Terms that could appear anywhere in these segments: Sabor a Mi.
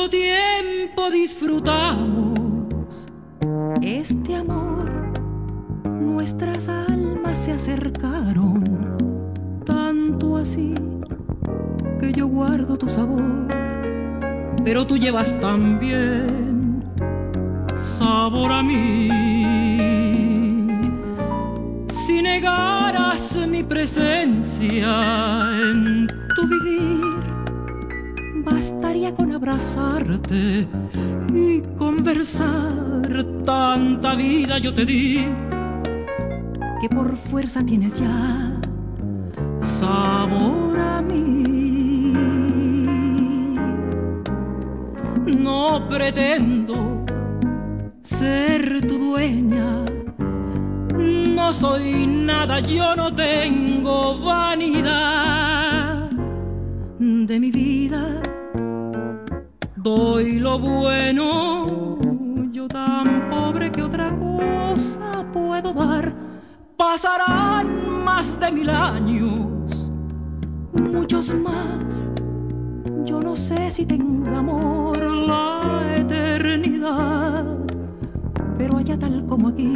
tanto tiempo disfrutamos este amor, nuestras almas se acercaron, tanto así que yo guardo tu sabor, pero tú llevas también sabor a mí. Si negaras mi presencia en tu vivir, bastaría con abrazarte y conversar. Tanta vida yo te di que por fuerza tienes ya sabor a mí. No pretendo ser tu dueña, no soy nada, yo no tengo vanidad de mi vida. Doy lo bueno, yo tan pobre que otra cosa puedo dar. Pasarán más de 1000 años, muchos más, yo no sé si tenga amor la eternidad, pero allá tal como aquí,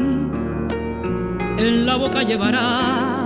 en la boca llevará